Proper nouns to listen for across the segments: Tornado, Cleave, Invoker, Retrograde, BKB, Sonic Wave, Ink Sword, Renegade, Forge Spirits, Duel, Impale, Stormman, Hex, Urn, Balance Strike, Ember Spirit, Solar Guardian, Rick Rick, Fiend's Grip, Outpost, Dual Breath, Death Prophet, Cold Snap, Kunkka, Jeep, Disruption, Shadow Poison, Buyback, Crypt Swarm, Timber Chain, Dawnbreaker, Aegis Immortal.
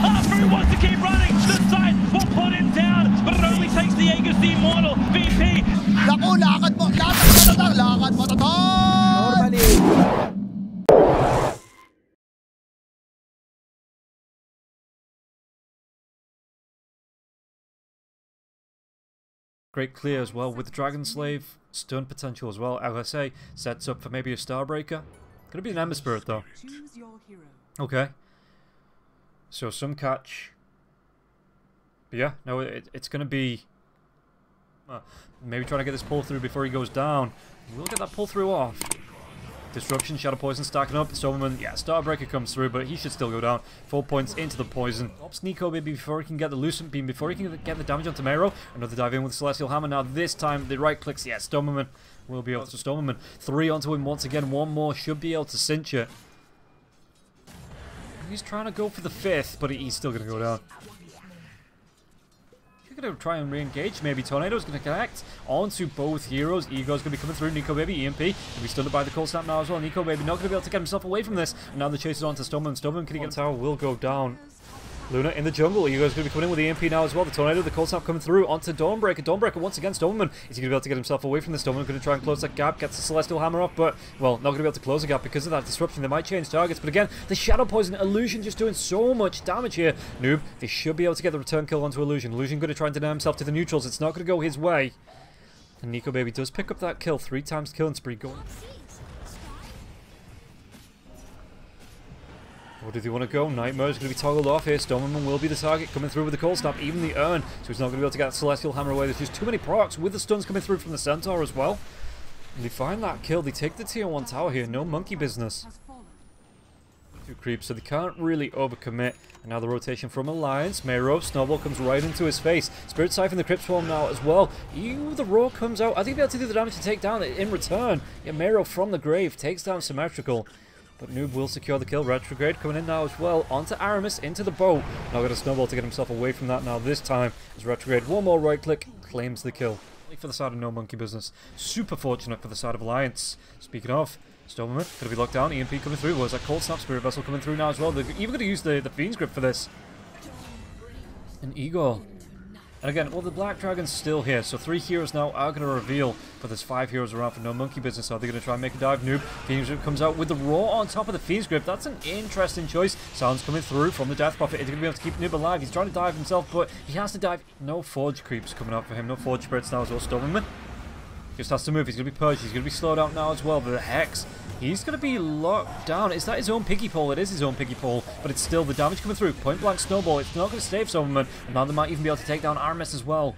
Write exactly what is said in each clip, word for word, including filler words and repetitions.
Hafu wants to keep running. The side will put him down, but it only takes the Aegis Immortal. B P. Naku, lakad mo. Lakad matatag. Lakad matatag. Normally. Great clear as well with Dragon Slave, stun potential as well. L S A sets up for maybe a Starbreaker. Could it be an Ember Spirit though? Okay. So some catch. But yeah, no, it, it's going to be... Uh, maybe trying to get this pull through before he goes down. We'll get that pull through off. Disruption, Shadow Poison stacking up. Stormman, yeah, Starbreaker comes through, but he should still go down. Four points into the Poison. Ops Nico maybe before he can get the Lucent Beam, before he can get the damage on Tamero. Another dive in with Celestial Hammer. Now this time, the right clicks. Yeah, Stormman will be able to Stormman. Three onto him once again. One more should be able to cinch it. He's trying to go for the fifth, but he's still going to go down. Going to try and re-engage. Maybe Tornado's going to connect onto both heroes. Ego's going to be coming through. Nico Baby, E M P. Going to be stunned by the Cold Snap now as well. Nico Baby not going to be able to get himself away from this. And now the chase is on to Stormman. Stormman, can he get tower? Will go down. Luna in the jungle. Ego's going to be coming in with the E M P now as well. The Tornado, the Cold Snap coming through onto Dawnbreaker. Dawnbreaker once again. Stormman, is he going to be able to get himself away from this? Stormman going to try and close that gap. Gets the Celestial Hammer off, but, well, not going to be able to close the gap because of that disruption. They might change targets, but again, the Shadow Poison Illusion just doing so much damage here. Noob, they should be able to get the return kill onto Illusion. Illusion going to try and deny himself to the neutrals. It's not going to go his way. And Nico Baby does pick up that kill. Three times killing spree going. Or do they want to go? Nightmare's going to be toggled off here. Stormman will be the target, coming through with the Cold Snap, even the Urn. So he's not going to be able to get that Celestial Hammer away. There's just too many procs with the stuns coming through from the Centaur as well. And they find that kill. They take the tier one tower here. No monkey business. Two creeps, so they can't really overcommit. And now the rotation from Alliance. Mero, Snowball comes right into his face. Spirit Siphon, the Crypt Swarm now as well. Ew, the Roar comes out. I think they'll be able to do the damage to take down in return. Yeah, Mero from the grave takes down Symmetrical. But Noob will secure the kill. Retrograde coming in now as well. Onto Aramis, into the boat. Now got a Snowball to get himself away from that now this time. As Retrograde, one more right click, claims the kill. For the side of no monkey business. Super fortunate for the side of Alliance. Speaking of, Stormman going to be locked down. E M P coming through. Well, there's that Cold Snap Spirit Vessel coming through now as well. They're even going to use the, the Fiend's Grip for this. And Igor. And again, well, the Black Dragon's still here, so three heroes now are going to reveal, but there's five heroes around for no monkey business. Are they going to try and make a dive? Noob. Fiend's Grip comes out with the Roar on top of the Fiend's Grip. That's an interesting choice. Sounds coming through from the Death Prophet. Is he going to be able to keep Noob alive? He's trying to dive himself, but he has to dive. No Forge Creeps coming out for him. No Forge Spirits now as well. Stormman just has to move. He's going to be purged. He's going to be slowed out now as well. But the Hex, he's going to be locked down. Is that his own Piggy Pole? It is his own Piggy Pole, but it's still the damage coming through. Point blank Snowball. It's not going to save someone, and now they might even be able to take down Aramis as well.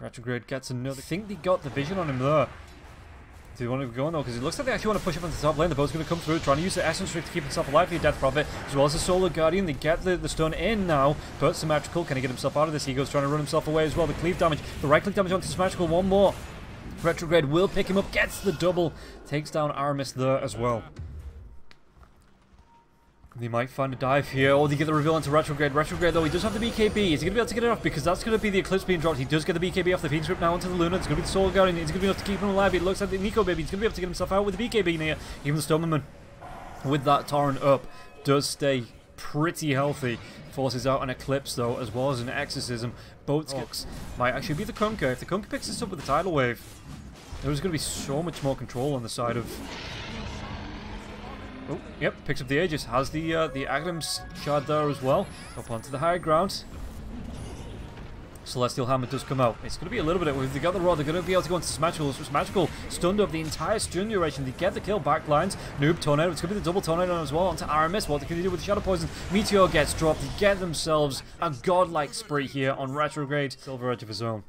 Retrograde gets another. I think they got the vision on him there. Do they want to go on though? Because it looks like they actually want to push up into the top lane. The boat's going to come through, trying to use the Essence Trick to keep himself alive for your Death Prophet, as well as the Solar Guardian. They get the, the stun in now, but Symmetrical, can he get himself out of this? He goes trying to run himself away as well. The Cleave damage, the right click damage onto Symmetrical, one more. Retrograde will pick him up, gets the double, takes down Aramis there as well. They might find a dive here, or they get the reveal into Retrograde. Retrograde though, he does have the B K B. Is he going to be able to get it off? Because that's going to be the Eclipse being dropped. He does get the B K B off the Fiend's Grip now onto the Luna. It's going to be the Soul Guardian. It's going to be enough to keep him alive. It looks like the Nico Baby. He's going to be able to get himself out with the B K B near. Even the Stormman with that Torrent up does stay pretty healthy. Forces out an Eclipse though, as well as an Exorcism. Boats gets, might actually be the Kunkka. If the Kunkka picks this up with the Tidal Wave, there's going to be so much more control on the side of... Oh, yep, picks up the Aegis. Has the uh, the Agrim's Shard there as well. Up onto the higher ground. Celestial Hammer does come out. It's going to be a little bit... If they got the Rod, they're going to be able to go into Symmetrical. Symmetrical stunned up the entire stun duration. They get the kill back lines. Noob, Tornado. It's going to be the double Tornado as well onto Aramis. What can they do with the Shadow Poison? Meteor gets dropped. They get themselves a godlike spree here on Retrograde. Silver Edge of his own.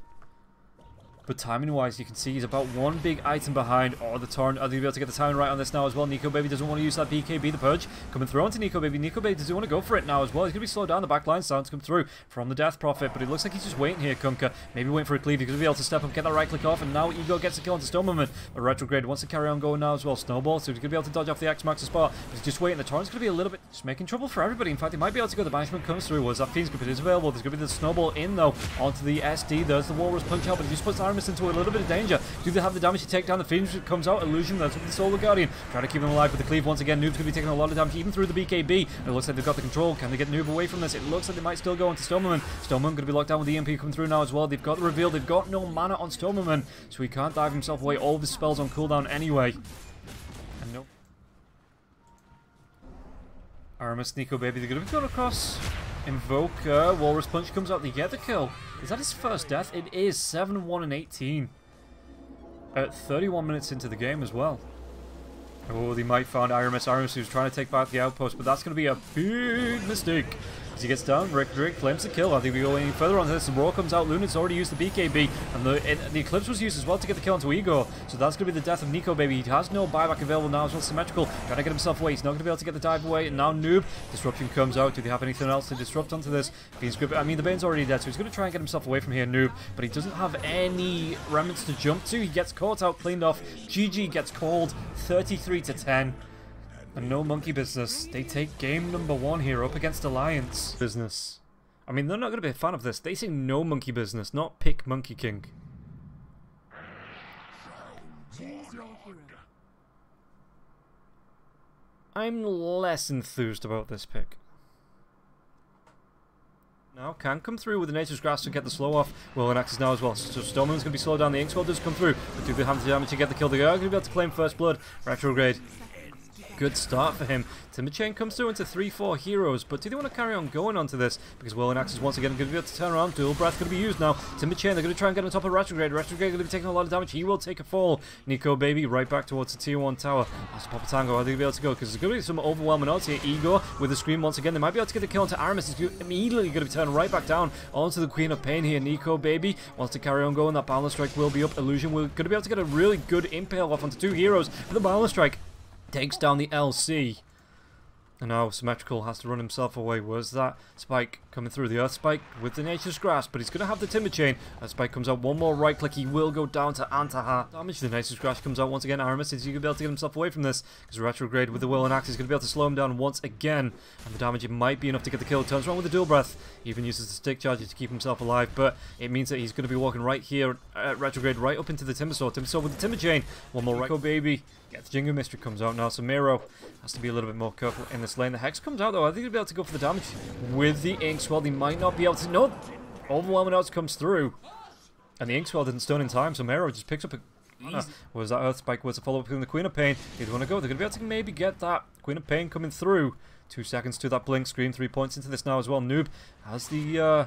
But timing-wise, you can see he's about one big item behind. Oh, the Torrent. Are they able to get the timing right on this now as well? Nico Baby doesn't want to use that B K B. The Purge coming through onto Nico Baby. Nico Baby doesn't want to go for it now as well. He's going to be slowed down. The backline sounds come through from the Death Prophet. But it looks like he's just waiting here, Kunkka. Maybe waiting for a Cleave. He's going to be able to step up, get that right-click off. And now Ego gets a kill onto Stormman. But Retrograde wants to carry on going now as well. Snowball, so he's going to be able to dodge off the Axe Max spot. But he's just waiting. The Torrent's going to be a little bit... Just making trouble for everybody. In fact, he might be able to go. The Banishment comes through. Was that Fiend's Grip? It is available. There's going to be the Snowball in, though, onto the S D. There's the Walrus Punch out, but he just puts Pyramus into a little bit of danger. Do they have the damage to take down the Fiend's Grip? Comes out, Illusion, that's with the Solar Guardian. Try to keep them alive with the Cleave once again. Noob's going to be taking a lot of damage, even through the B K B. And it looks like they've got the control. Can they get Noob away from this? It looks like they might still go on to Stormman. Stormman going to be locked down with the E M P coming through now as well. They've got the reveal. They've got no mana on Stormman, so he can't dive himself away. All of his spells on cooldown anyway. And no. Aramis, Nico Baby, they're going to be going across. Invoker, Walrus Punch comes out, they get the kill. Is that his first death? It is. seven one and eighteen. At thirty-one minutes into the game as well. Oh, they might find Aramis. Aramis who's trying to take back the outpost, but that's going to be a big mistake. As he gets down, Rick Drake claims the kill. I think we go any further on this. Roar comes out. Lunan's already used the B K B, and the, it, the Eclipse was used as well to get the kill onto Igor. So that's going to be the death of Nico Baby. He has no buyback available now as well. Symmetrical, trying to get himself away. He's not going to be able to get the dive away. And now Noob. Disruption comes out. Do they have anything else to disrupt onto this? Fiend's Grip. I mean, the Bane's already dead, so he's going to try and get himself away from here, Noob. But he doesn't have any remnants to jump to. He gets caught out, cleaned off. G G gets called. thirty-three to ten. And no monkey business. They take game number one here up against Alliance. Business. I mean, they're not going to be a fan of this. They say no monkey business, not pick Monkey King. I'm less enthused about this pick. Now can come through with the Nature's Grasp to get the slow off. Well, and Axis now as well. So Stormman's going to be slowed down. The Ink Sword does come through. But do they have the damage to get the kill? They are going to be able to claim first blood. Retrograde. Good start for him. Timber Chain comes through into three four heroes, but do they want to carry on going onto this? Because Whirling Axe is once again going to be able to turn around. Dual Breath going to be used now. Timber Chain, they're going to try and get on top of Retrograde. Retrograde going to be taking a lot of damage. He will take a fall. Nico Baby right back towards the tier one tower. That's Papatango. Are they going to be able to go? Because there's going to be some overwhelming odds here. Igor with the Scream once again. They might be able to get the kill onto Aramis. He's immediately going to be turned right back down onto the Queen of Pain here. Nico Baby wants to carry on going. That Balance Strike will be up. Illusion will going to be able to get a really good impale off onto two heroes. And the Balance Strike takes down the L C. And now Symmetrical has to run himself away. Where's that Spike coming through? The Earth Spike with the Nature's Grasp, but he's going to have the Timber Chain. That Spike comes out. One more right click. He will go down to Antaha. Damage to the Nature's Grasp comes out once again. Aramis is going to be able to get himself away from this because Retrograde with the Whirl and Axe is going to be able to slow him down once again. And the damage, it might be enough to get the kill. Turns around with the Dual Breath. He even uses the Stick Charger to keep himself alive, but it means that he's going to be walking right here at Retrograde, right up into the Timber Sword. Timber Sword with the Timber Chain. One more right. Go, baby. Yeah, the Jingo Mystery comes out now. So Miro has to be a little bit more careful in this lane. The Hex comes out though. I think he'll be able to go for the damage with the Ink Sword. He might not be able to. No, Overwhelming Odds comes through, and the Ink Sword didn't stun in time. So Mero just picks up a. Uh, was that Earth Spike was a follow up from the Queen of Pain? They'd want to go. They're going to be able to maybe get that Queen of Pain coming through. Two seconds to that blink. Scream three points into this now as well. Noob has the. Uh,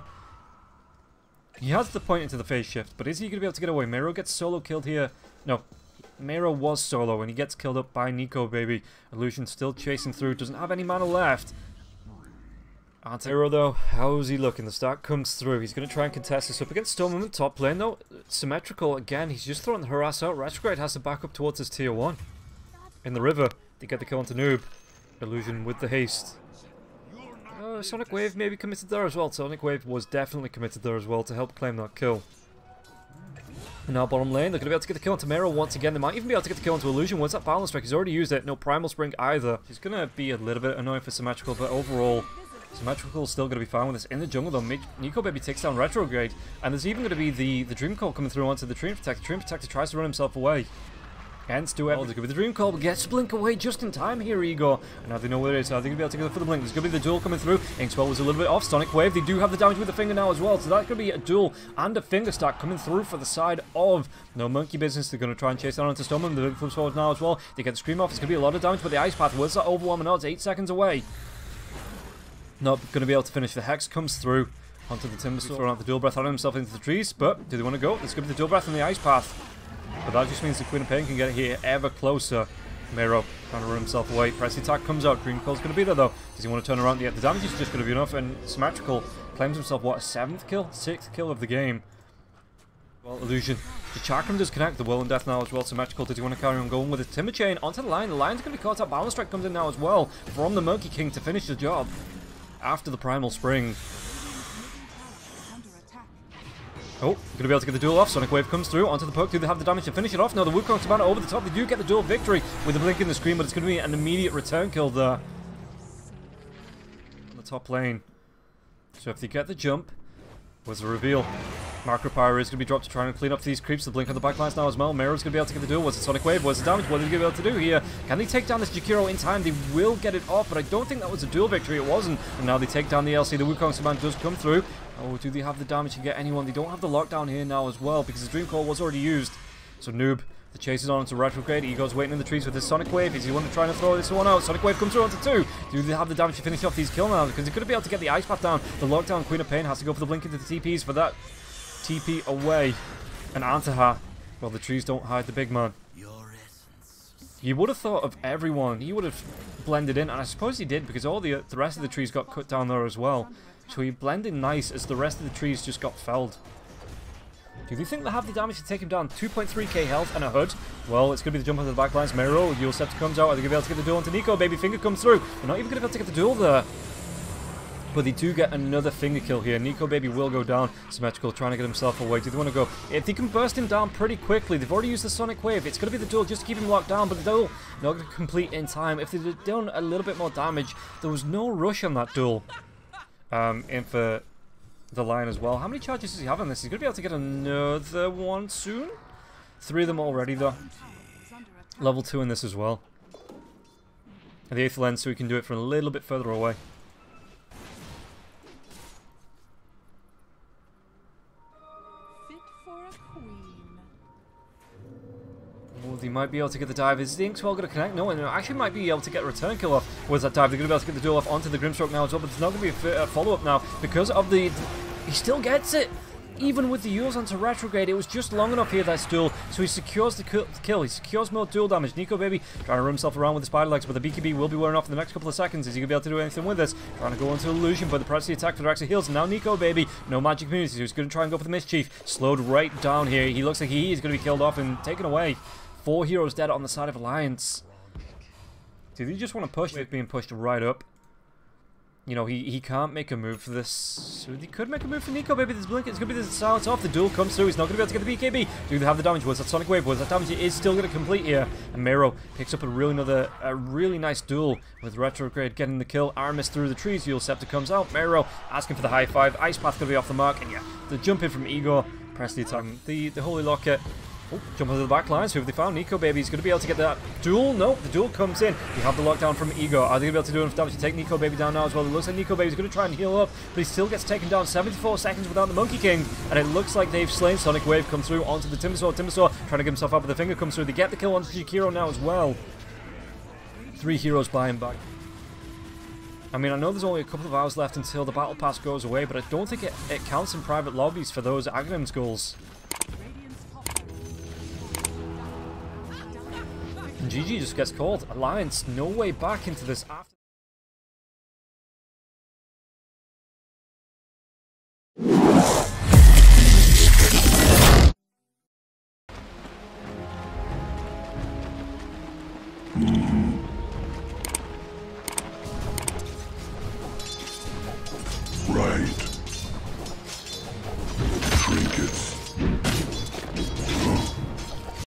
he has the point into the phase shift, but is he going to be able to get away? Mero gets solo killed here. No. Mero was solo and he gets killed up by Nico Baby. Illusion still chasing through, doesn't have any mana left. Antero though, how's he looking? The start comes through. He's going to try and contest this up against Stormman top lane though. Symmetrical again, he's just throwing the harass out. Retrograde has to back up towards his tier one. In the river, they get the kill onto Noob. Illusion with the haste. Uh, Sonic Wave maybe committed there as well. Sonic Wave was definitely committed there as well to help claim that kill. In our bottom lane, they're going to be able to get the kill onto Mero once again. They might even be able to get the kill onto Illusion. Where's that Balance Strike? He's already used it. No Primal Spring either. It's going to be a little bit annoying for Symmetrical, but overall, Symmetrical's still going to be fine with this. In the jungle, though, Nico Baby takes down Retrograde. And there's even going to be the, the Dream Call coming through onto the Dream Protector. Dream Protector tries to run himself away. Ends to it. Oh, there's going to be the Dream Call. Gets Blink away just in time here, Igor. And now they know where it is. Are they going to be able to go for the Blink? There's going to be the Duel coming through. Inkswell was a little bit off. Sonic Wave. They do have the damage with the Finger now as well. So that's going to be a Duel and a Finger stack coming through for the side of No Monkey Business. They're going to try and chase down onto Stormman. The flips forward now as well. They get the Scream off. It's going to be a lot of damage, but the Ice Path was that Overwhelming Odds. Eight seconds away. Not going to be able to finish. The Hex comes through onto the Timber Sword. Throwing out the Dual Breath on himself into the trees. But do they want to go? There's going to be the Dual Breath and the Ice Path. But that just means the Queen of Pain can get here ever closer. Mero trying to run himself away. Press attack comes out. Dream Call's going to be there though. Does he want to turn around? Yeah, the damage is just going to be enough. And Symmetrical claims himself, what, a seventh kill? Sixth kill of the game. Well, Illusion. The Chakram does connect. The Will and Death now as well. Symmetrical. Does he want to carry on going with his Timber Chain onto the line? The line's going to be caught up. Balance Strike comes in now as well from the Monkey King to finish the job after the Primal Spring. Oh, going to be able to get the Duel off. Sonic Wave comes through onto the poke. Do they have the damage to finish it off? No, the Wukong's about it over the top. They do get the Duel victory with a blink in the screen, but it's going to be an immediate return kill there on the top lane. So if they get the jump, where's the reveal? Macro Power is going to be dropped to try and clean up these creeps. The blink on the backlines now as well. Mero's going to be able to get the duel. What's the Sonic Wave? What's the damage? What are they going to be able to do here? Can they take down this Jakiro in time? They will get it off, but I don't think that was a duel victory. It wasn't. And now they take down the L C. The Wukong Saman does come through. Oh, do they have the damage to get anyone? They don't have the lockdown here now as well because the Dream Core was already used. So Noob, the chase is on into Retrograde. Ego's waiting in the trees with his Sonic Wave. Is he going to try and throw this one out? Sonic Wave comes through onto two. Do they have the damage to finish off these kill now? Because they could be able to get the Ice Path down. The lockdown Queen of Pain has to go for the blink into the T Ps for that T P away. And Antaha, well, the trees don't hide the big man. You would have thought of everyone. He would have blended in, and I suppose he did because all the the rest of the trees got cut down there as well. So he blended nice as the rest of the trees just got felled. Do you think they have the damage to take him down? two point three K health and a hood. Well, it's going to be the jump into the backlines. Mero, Yulcept comes out. Are they going to be able to get the duel onto Nico? Baby Finger comes through. They're not even going to be able to get the duel there. But they do get another finger kill here. Nico Baby will go down. Symmetrical trying to get himself away. Do they want to go? If they can burst him down pretty quickly, they've already used the Sonic Wave. It's going to be the duel just to keep him locked down, but the duel not going to complete in time. If they'd done a little bit more damage, there was no rush on that duel. Um, in for the Lion as well. How many charges does he have on this? He's going to be able to get another one soon. Three of them already though. Level two in this as well. And the eighth lens, so he can do it from a little bit further away. They might be able to get the dive. Is the Inkswell going to connect? No, and they actually might be able to get a return kill off with that dive. They're going to be able to get the duel off onto the Grimstroke now as well, but there's not going to be a follow-up now because of the... He still gets it! Even with the Yules onto Retrograde, it was just long enough here, that duel, so he secures the kill. He secures more duel damage. Nico Baby trying to run himself around with the spider legs, but the B K B will be wearing off in the next couple of seconds. Is he going to be able to do anything with this? Trying to go into Illusion, but the press the attack for the Raxa heals. Now Nico Baby, no magic immunity, so he's going to try and go for the Mischief. Slowed right down here. He looks like he is going to be killed off and taken away. Four heroes dead on the side of Alliance. Do they just want to push? They're being pushed right up. You know, he, he can't make a move for this. So they could make a move for Nico Baby. This blink, it's going to be the silence off. The duel comes through. He's not going to be able to get the B K B. Do they have the damage? Was that Sonic Wave? Was that damage? It is still going to complete here. And Mero picks up a really, another, a really nice duel with Retrograde getting the kill. Aramis through the trees. Yulceptor comes out. Mero asking for the high five. Ice Path going to be off the mark. And yeah, the jump in from Igor. Press the attack. The, the Holy Locket. Oh, jump onto the back lines. Who have they found? Nico Baby is going to be able to get that duel. Nope, the duel comes in. We have the lockdown from Ego. Are they going to be able to do enough damage to take Nico Baby down now as well? It looks like Nico Baby is going to try and heal up, but he still gets taken down. seventy-four seconds without the Monkey King, and it looks like they've slain. Sonic Wave comes through onto the Timbersaw. Timbersaw trying to get himself up, but the finger comes through. They get the kill onto Jakiro now as well. Three heroes by him back. I mean, I know there's only a couple of hours left until the battle pass goes away, but I don't think it, it counts in private lobbies for those Aghanim's goals. And G G just gets called. Alliance, no way back into this after.